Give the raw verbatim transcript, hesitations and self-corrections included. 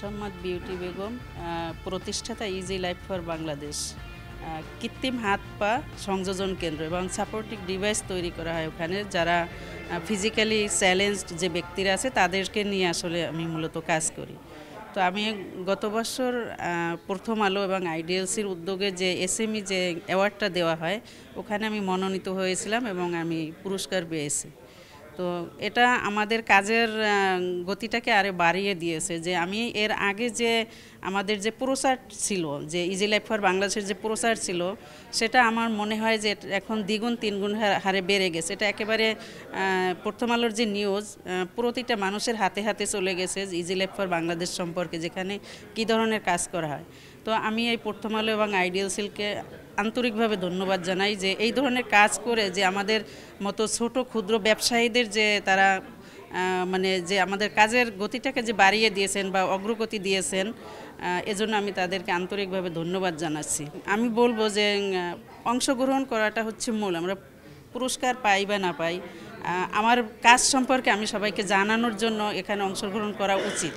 Mosammat beauty Begum প্রতিষ্ঠাতা easy life for Bangladesh কৃত্রিম হাত পা সংযোজন কেন্দ্র এবং সাপোর্টিভ ডিভাইস তৈরি করা হয় ওখানে যারা ফিজিক্যালি চ্যালেঞ্জড যে ব্যক্তিরা আছে তাদেরকে নিয়ে আসলে আমি মূলত কাজ করি। তো আমি গত বছর প্রথম আলো এবং আইডিএলসির উদ্যোগে যে এসএমই যে অ্যাওয়ার্ডটা দেওয়া হয় ওখানে আমি মনোনীত হয়েছিলাম এবং আমি পুরস্কার পেয়েছি। তো এটা আমাদের কাজের গতিটাকে আরো বাড়িয়ে দিয়েছে যে আমি এর আগে যে আমাদের যে প্রচার ছিল যে ইজি লাইফ ফর বাংলাদেশের যে প্রচার ছিল সেটা আমার মনে হয় যে এখন দ্বিগুণ তিনগুণ হারে বেড়ে গেছে। এটা একেবারে প্রথম আলোর যে নিউজ প্রতিটা মানুষের হাতে হাতে চলে গেছে ইজি লাইফ ফর বাংলাদেশ সম্পর্কে যেখানে কী ধরনের কাজ করা হয়। তো আমি এই প্রথম আলো এবং আইডিএলসিকে আন্তরিকভাবে ধন্যবাদ জানাই যে এই ধরনের কাজ করে যে আমাদের মতো ছোট ক্ষুদ্র ব্যবসায়ীদের যে তারা মানে যে আমাদের কাজের গতিটাকে যে বাড়িয়ে দিয়েছেন বা অগ্রগতি দিয়েছেন এজন্য আমি তাদেরকে আন্তরিকভাবে ধন্যবাদ জানাচ্ছি। আমি বলবো যে অংশগ্রহণ করাটা হচ্ছে মূল, আমরা পুরস্কার পাই বা না পাই আমার কাজ সম্পর্কে আমি সবাইকে জানানোর জন্য এখানে অংশগ্রহণ করা উচিত।